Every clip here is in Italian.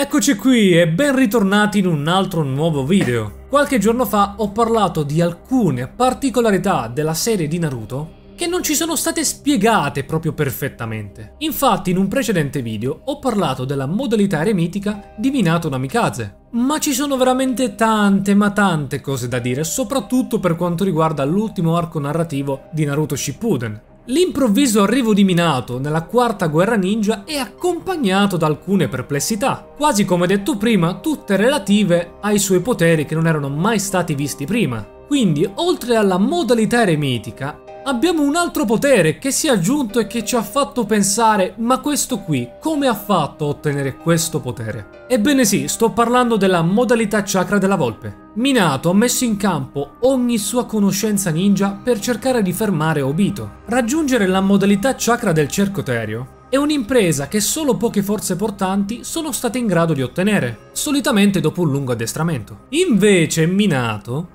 Eccoci qui e ben ritornati in un altro nuovo video. Qualche giorno fa ho parlato di alcune particolarità della serie di Naruto che non ci sono state spiegate proprio perfettamente. Infatti in un precedente video ho parlato della modalità eremitica di Minato Namikaze. Ma ci sono veramente tante cose da dire, soprattutto per quanto riguarda l'ultimo arco narrativo di Naruto Shippuden. L'improvviso arrivo di Minato nella quarta guerra ninja è accompagnato da alcune perplessità, quasi come detto prima, tutte relative ai suoi poteri che non erano mai stati visti prima. Quindi, oltre alla modalità eremitica, abbiamo un altro potere che si è aggiunto e che ci ha fatto pensare: ma questo qui, come ha fatto a ottenere questo potere? Ebbene sì, sto parlando della modalità chakra della volpe. Minato ha messo in campo ogni sua conoscenza ninja per cercare di fermare Obito. Raggiungere la modalità chakra del cerchiotereo è un'impresa che solo poche forze portanti sono state in grado di ottenere, solitamente dopo un lungo addestramento. Invece Minato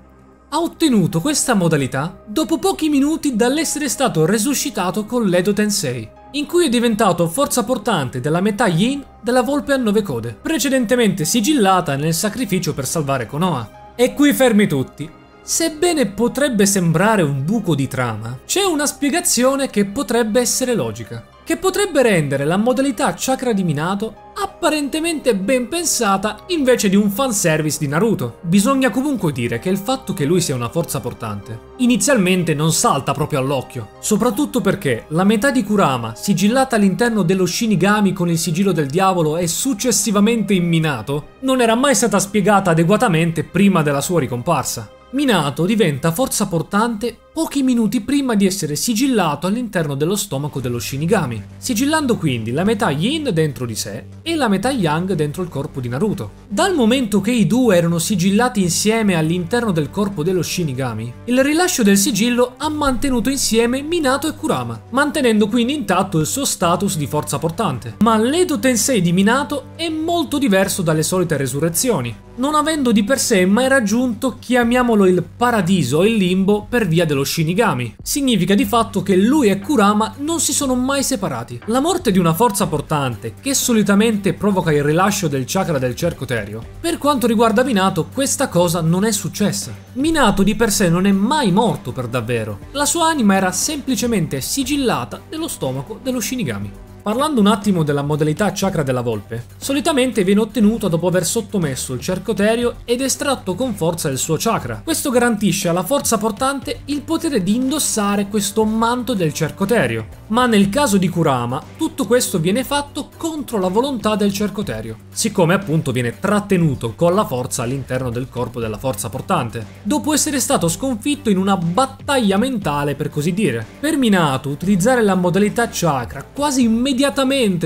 ha ottenuto questa modalità dopo pochi minuti dall'essere stato resuscitato con l'Edo Tensei, in cui è diventato forza portante della metà Yin della volpe a 9 code, precedentemente sigillata nel sacrificio per salvare Konoha. E qui fermi tutti. Sebbene potrebbe sembrare un buco di trama, c'è una spiegazione che potrebbe essere logica, che potrebbe rendere la modalità chakra di Minato apparentemente ben pensata invece di un fanservice di Naruto. Bisogna comunque dire che il fatto che lui sia una forza portante inizialmente non salta proprio all'occhio, soprattutto perché la metà di Kurama, sigillata all'interno dello Shinigami con il sigillo del diavolo e successivamente in Minato, non era mai stata spiegata adeguatamente prima della sua ricomparsa. Minato diventa forza portante pochi minuti prima di essere sigillato all'interno dello stomaco dello Shinigami, sigillando quindi la metà Yin dentro di sé e la metà Yang dentro il corpo di Naruto. Dal momento che i due erano sigillati insieme all'interno del corpo dello Shinigami, il rilascio del sigillo ha mantenuto insieme Minato e Kurama, mantenendo quindi intatto il suo status di forza portante. Ma l'Edo Tensei di Minato è molto diverso dalle solite resurrezioni, non avendo di per sé mai raggiunto, chiamiamolo, il paradiso o il limbo per via dello Shinigami. Significa di fatto che lui e Kurama non si sono mai separati. La morte di una forza portante, che solitamente provoca il rilascio del chakra del cerchiotereo, per quanto riguarda Minato questa cosa non è successa. Minato di per sé non è mai morto per davvero, la sua anima era semplicemente sigillata nello stomaco dello Shinigami. Parlando un attimo della modalità chakra della volpe, solitamente viene ottenuta dopo aver sottomesso il cerchiotereo ed estratto con forza il suo chakra. Questo garantisce alla forza portante il potere di indossare questo manto del cerchiotereo, ma nel caso di Kurama tutto questo viene fatto contro la volontà del cerchiotereo, siccome appunto viene trattenuto con la forza all'interno del corpo della forza portante, dopo essere stato sconfitto in una battaglia mentale, per così dire. Per Minato utilizzare la modalità chakra quasi immediatamente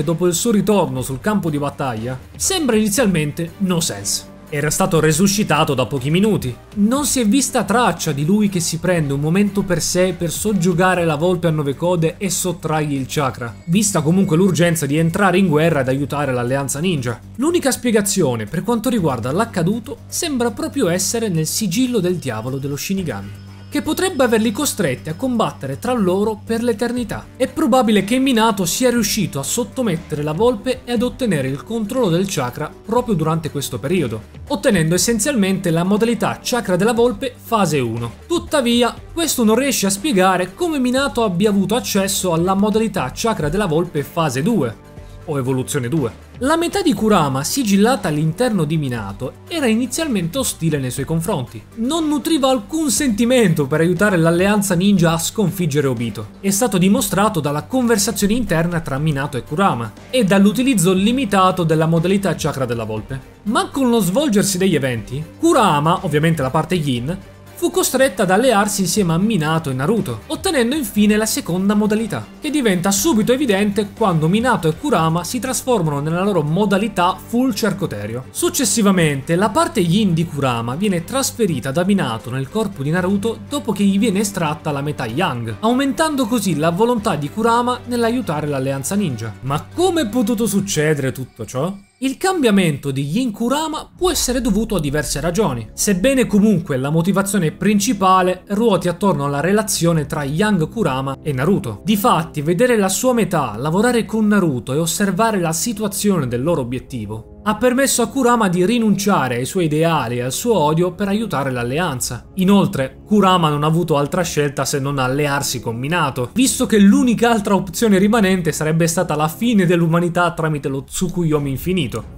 dopo il suo ritorno sul campo di battaglia sembra inizialmente no sense. Era stato resuscitato da pochi minuti, non si è vista traccia di lui che si prende un momento per sé per soggiogare la volpe a 9 code e sottrargli il chakra, vista comunque l'urgenza di entrare in guerra ed aiutare l'alleanza ninja. L'unica spiegazione per quanto riguarda l'accaduto sembra proprio essere nel sigillo del diavolo dello Shinigami, che potrebbe averli costretti a combattere tra loro per l'eternità. È probabile che Minato sia riuscito a sottomettere la volpe e ad ottenere il controllo del chakra proprio durante questo periodo, ottenendo essenzialmente la modalità chakra della volpe fase 1. Tuttavia, questo non riesce a spiegare come Minato abbia avuto accesso alla modalità chakra della volpe fase 2, o evoluzione 2. La metà di Kurama, sigillata all'interno di Minato, era inizialmente ostile nei suoi confronti. Non nutriva alcun sentimento per aiutare l'alleanza ninja a sconfiggere Obito. È stato dimostrato dalla conversazione interna tra Minato e Kurama e dall'utilizzo limitato della modalità chakra della volpe. Ma con lo svolgersi degli eventi, Kurama, ovviamente la parte Yin, fu costretta ad allearsi insieme a Minato e Naruto, ottenendo infine la seconda modalità, che diventa subito evidente quando Minato e Kurama si trasformano nella loro modalità full cerchiotereo. Successivamente, la parte Yin di Kurama viene trasferita da Minato nel corpo di Naruto dopo che gli viene estratta la metà Yang, aumentando così la volontà di Kurama nell'aiutare l'alleanza ninja. Ma come è potuto succedere tutto ciò? Il cambiamento di Yin Kurama può essere dovuto a diverse ragioni, sebbene comunque la motivazione principale ruoti attorno alla relazione tra Yang Kurama e Naruto. Difatti, vedere la sua metà lavorare con Naruto e osservare la situazione del loro obiettivo ha permesso a Kurama di rinunciare ai suoi ideali e al suo odio per aiutare l'alleanza. Inoltre, Kurama non ha avuto altra scelta se non allearsi con Minato, visto che l'unica altra opzione rimanente sarebbe stata la fine dell'umanità tramite lo Tsukuyomi infinito.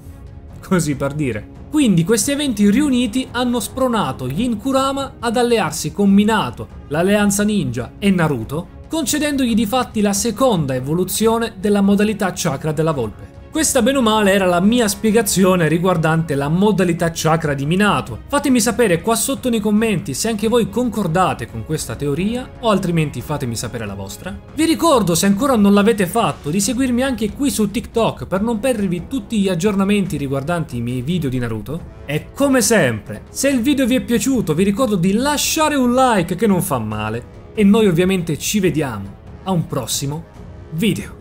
Così per dire. Quindi questi eventi riuniti hanno spronato Yin Kurama ad allearsi con Minato, l'Alleanza Ninja e Naruto, concedendogli di fatti la seconda evoluzione della modalità chakra della volpe. Questa bene o male era la mia spiegazione riguardante la modalità chakra di Minato. Fatemi sapere qua sotto nei commenti se anche voi concordate con questa teoria o altrimenti fatemi sapere la vostra. Vi ricordo, se ancora non l'avete fatto, di seguirmi anche qui su TikTok per non perdervi tutti gli aggiornamenti riguardanti i miei video di Naruto. E come sempre, se il video vi è piaciuto vi ricordo di lasciare un like che non fa male e noi ovviamente ci vediamo a un prossimo video.